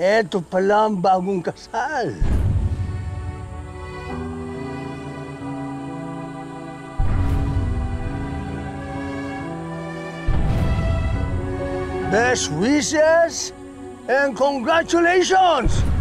Eto pala ang bagong kasal. Best wishes and congratulations!